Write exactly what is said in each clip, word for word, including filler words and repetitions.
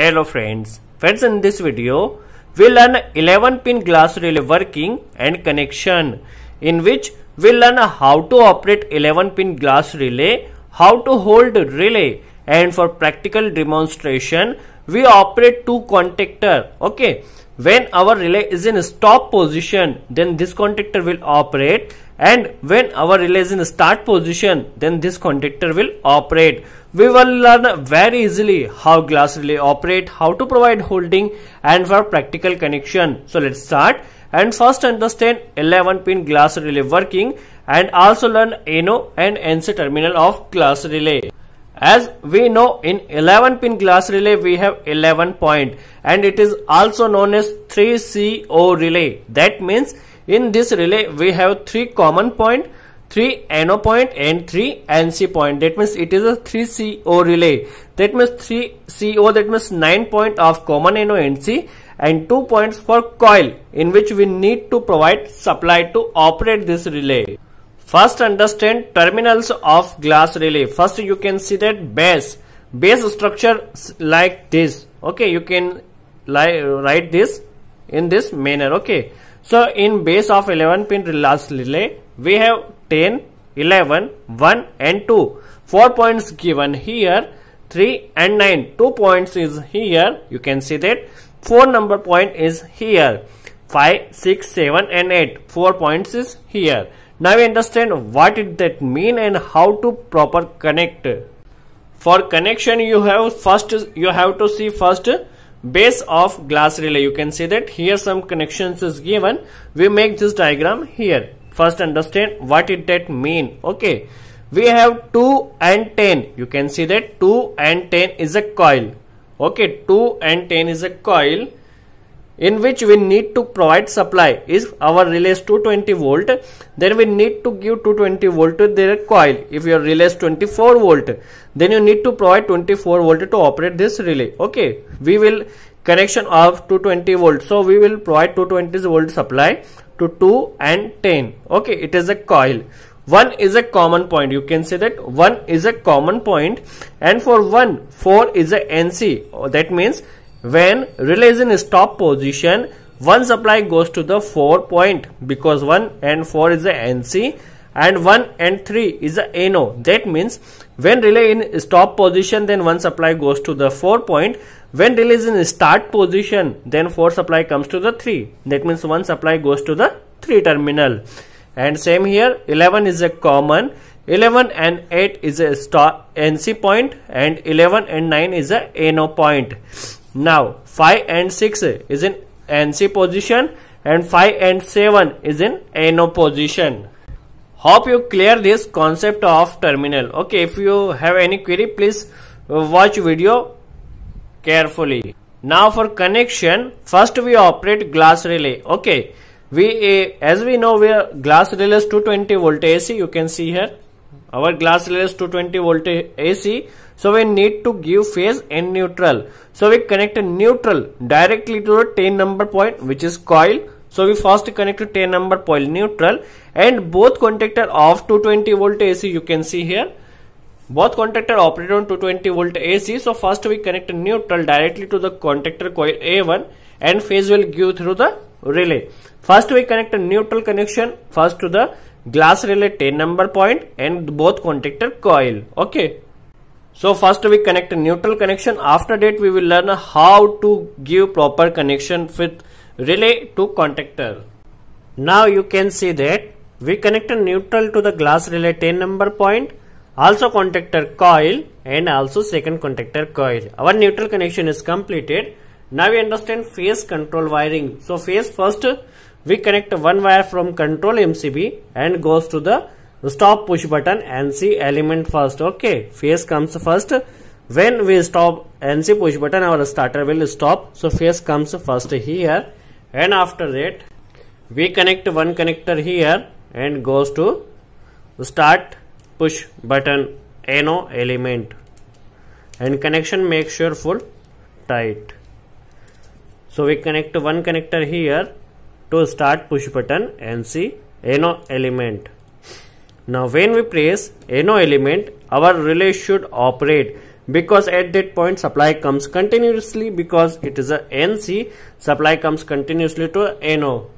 Hello friends, friends in this video we learn eleven pin glass relay working and connection, in which we learn how to operate eleven pin glass relay, how to hold relay, and for practical demonstration we operate two contactor. Okay, when our relay is in stop position then this contactor will operate, and when our relay is in start position then this contactor will operate. We will learn very easily how glass relay operate, how to provide holding, and for practical connection. So let's start and first understand eleven pin glass relay working and also learn N O and N C terminal of glass relay. As we know, in eleven pin glass relay we have eleven point and it is also known as three C O relay. That means in this relay we have three common point, three N O point, and three N C point. That means it is a three C O relay. That means three C O, that means nine point of common N O N C and two points for coil, in which we need to provide supply to operate this relay. First understand terminals of glass relay. First you can see that base, base structure like this. Okay, you can lie, write this in this manner. Okay, so in base of eleven pin glass relay we have ten, eleven, one and two. Four points given here, three and nine. Two points is here. You can see that four number point is here. five, six, seven and eight. Four points is here. Now we understand what did that mean and how to proper connect. For connection you have first you have to see first base of glass relay. You can see that here some connections is given. We make this diagram here. First understand what did that mean. Okay, we have two and ten. You can see that two and ten is a coil. Okay, two and ten is a coil, in which we need to provide supply. If our relay is two hundred twenty volt, then we need to give two hundred twenty volt to their coil. If your relay is twenty-four volt, then you need to provide twenty-four volt to operate this relay. Okay, we will connection of two hundred twenty volt, so we will provide two hundred twenty volt supply to two and ten. Okay, it is a coil. One is a common point. You can say that one is a common point, and for one, four is a N C. Oh, that means when relay is in stop position, one supply goes to the four point, because one and four is a N C and one and three is a N O. That means when relay in stop position, then one supply goes to the four point. When relay is in start position, then four supply comes to the three. That means one supply goes to the three terminal. And same here, eleven is a common, eleven and eight is a stop N C point, and eleven and nine is a N O point. Now five and six is in N C position and five and seven is in N O position. Hope you clear this concept of terminal. Okay, if you have any query, please watch video carefully. Now for connection, first we operate glass relay. Okay, we uh, as we know, we are glass relay is two hundred twenty volt A C. You can see here our glass relay is two hundred twenty volt A C. So we need to give phase and neutral. So we connect a neutral directly to the ten number point, which is coil. So we first connect to ten number point neutral, and both contactor of two hundred twenty volt A C. You can see here, both contactor operate on two hundred twenty volt A C. So first we connect a neutral directly to the contactor coil A one, and phase will give through the relay. First we connect a neutral connection first to the glass relay ten number point and both contactor coil. Okay. So first we connect a neutral connection. After that we will learn how to give proper connection with relay to contactor. Now you can see that we connect a neutral to the glass relay ten number point, also contactor coil, and also second contactor coil. Our neutral connection is completed. Now we understand phase control wiring. So phase, first we connect one wire from control M C B and goes to the stop push button N C element first. Okay, phase comes first. When we stop N C push button, our starter will stop. So phase comes first here, and after that we connect one connector here and goes to start push button N O element, and connection make sure full tight. So we connect one connector here to start push button N C N O element. Now when we press N O element, our relay should operate. because at that point supply comes continuously, because it is a N C, supply comes continuously to N O.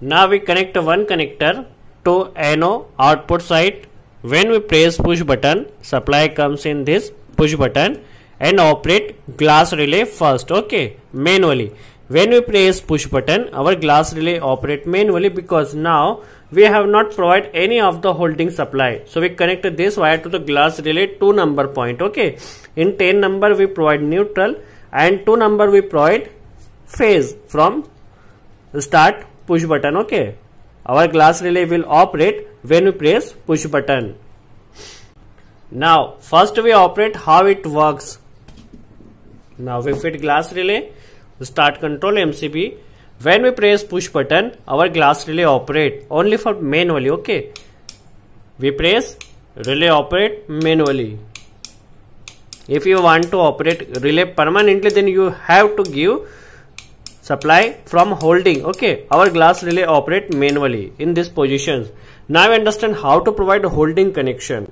Now we connect one connector to N O output side. When we press push button, supply comes in this push button and operate glass relay first, okay, manually. When we press push button, our glass relay operate manually, because now we have not provided any of the holding supply. So we connect this wire to the glass relay two number point, okay. In ten number we provide neutral and two number we provide phase from start push button, okay. Our glass relay will operate when we press push button. Now first we operate how it works. Now we fit glass relay, start control M C B. When we press push button, our glass relay operate only for manually, okay. We press relay operate manually. If you want to operate relay permanently, then you have to give supply from holding, okay. Our glass relay operate manually in these positions. Now understand how to provide holding connection.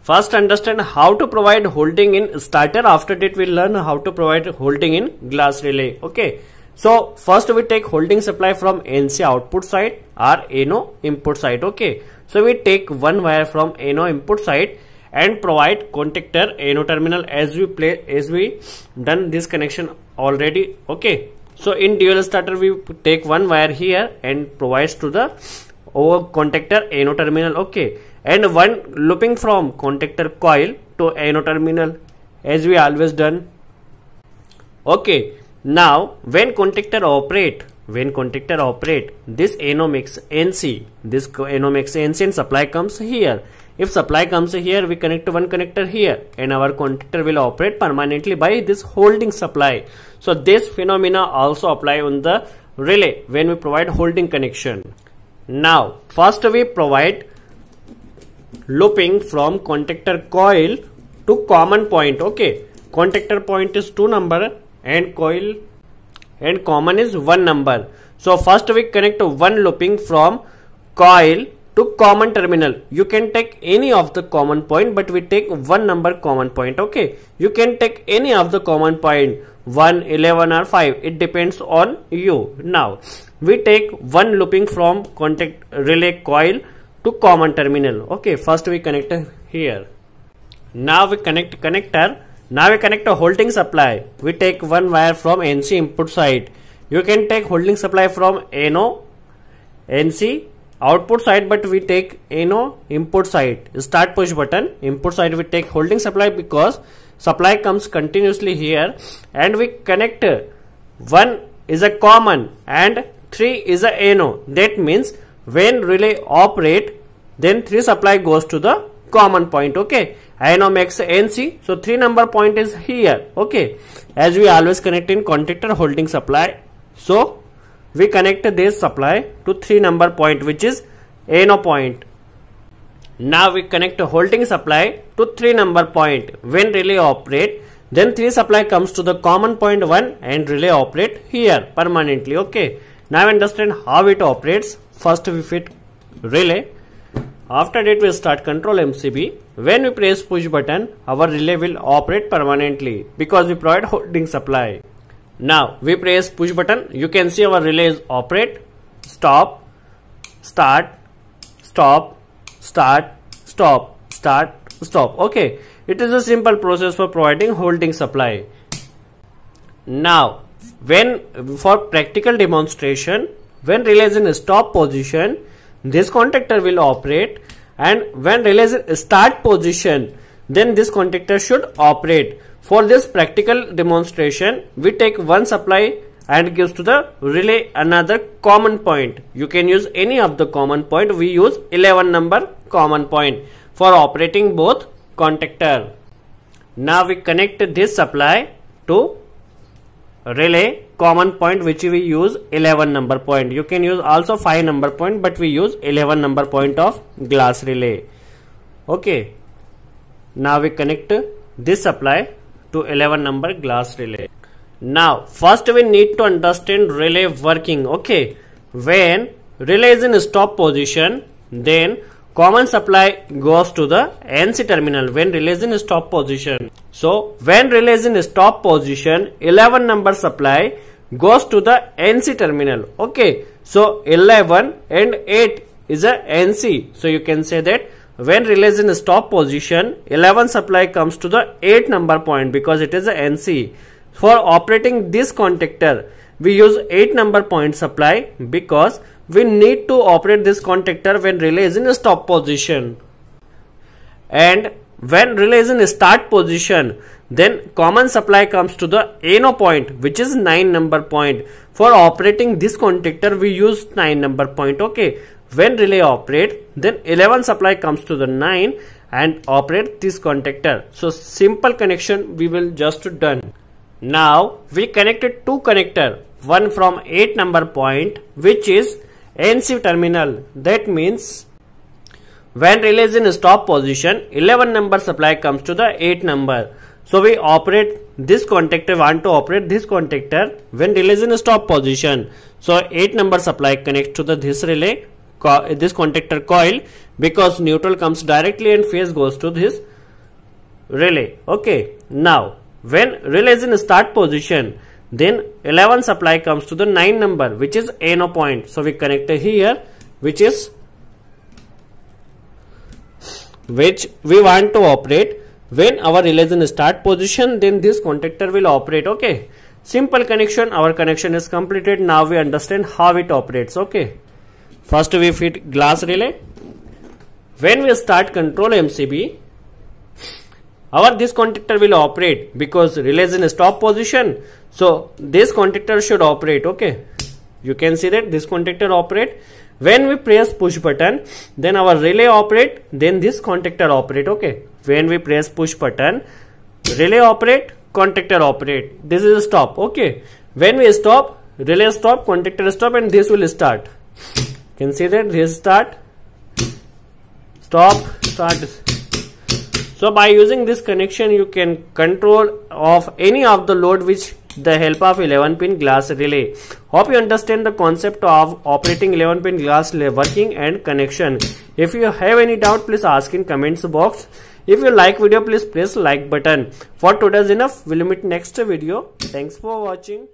First understand how to provide holding in starter. After that we learn how to provide holding in glass relay, okay. So first we take holding supply from N C output side or N O input side, okay. So we take one wire from N O input side and provide contactor N O terminal, as we play as we done this connection already, okay. So in dual starter we take one wire here and provides to the over contactor N O terminal, okay, and one looping from contactor coil to N O terminal, as we always done, okay. Now when contactor operate, when contactor operate, this N O makes N C, this N O makes N C and supply comes here. If supply comes here, we connect one connector here and our contactor will operate permanently by this holding supply. So this phenomena also apply on the relay when we provide holding connection. Now first we provide looping from contactor coil to common point, okay. Contactor point is two number and coil and common is one number. So first we connect one looping from coil to common terminal. You can take any of the common point, but we take one number common point, okay. You can take any of the common point, one, eleven or five, it depends on you. Now we take one looping from contact relay coil to common terminal, okay. First we connect here. Now we connect connector. Now we connect a holding supply. We take one wire from N C input side. You can take holding supply from N O, N C output side, but we take N O input side. Start push button input side we take holding supply, because supply comes continuously here, and we connect one is a common and three is a N O. That means when relay operate, then three supply goes to the common point, okay. N O makes N C, so three number point is here, okay, as we always connect in contactor holding supply. So we connect this supply to three number point, which is N O point. Now we connect a holding supply to three number point. When relay operate, then three supply comes to the common point one and relay operate here permanently, okay. Now understand how it operates. First we fit relay. After that we start control M C B. When we press push button, our relay will operate permanently because we provide holding supply. Now we press push button. You can see our relay is operate, stop, start, stop, start, stop, start, stop, okay. It is a simple process for providing holding supply. Now when for practical demonstration, when relay is in stop position, this contactor will operate, and when relay is in start position, then this contactor should operate. For this practical demonstration, we take one supply and gives to the relay another common point. You can use any of the common point. We use eleven number common point for operating both contactor. Now we connect this supply to relay common point, which we use eleven number point. You can use also five number point, but we use eleven number point of glass relay, okay. Now we connect this supply to eleven number glass relay. Now first we need to understand relay working, okay. When relay is in stop position, then Common supply goes to the N C terminal when released in stop position. So when released in stop position, eleven number supply goes to the N C terminal. Okay, so eleven and eight is a N C. So you can say that when released in stop position, eleven supply comes to the eight number point because it is a N C. For operating this contactor, we use eight number point supply because we need to operate this contactor when relay is in a stop position. And when relay is in a start position, then common supply comes to the N O point, which is nine number point. For operating this contactor, we use nine number point. Okay, when relay operate, then eleven supply comes to the nine and operate this contactor. So simple connection we will just done. Now we connected two connector, one from eight number point, which is N C terminal. That means when relay is in stop position, eleven number supply comes to the eight number. So we operate this contactor, want to operate this contactor when relay is in stop position. So eight number supply connects to the this relay, this contactor coil, because neutral comes directly and phase goes to this relay. Okay, now when relay is in start position, then eleven supply comes to the nine number, which is N O point. So we connect here, which is which we want to operate when our relay is in start position, then this contactor will operate. Okay, simple connection, our connection is completed. Now we understand how it operates. Okay, first we fit glass relay. When we start control M C B, our this contactor will operate because relay is in a stop position. So this contactor should operate. Okay, you can see that this contactor operate. When we press push button, then our relay operate, then this contactor operate. Okay, when we press push button, relay operate, contactor operate. This is a stop. Okay, when we stop, relay stop, contactor stop, and this will start. You can see that this start, stop, start. So by using this connection, you can control of any of the load with the help of eleven pin glass relay. Hope you understand the concept of operating eleven pin glass relay working and connection. If you have any doubt, please ask in comments box. If you like video, please press like button. For today's enough, we'll meet next video. Thanks for watching.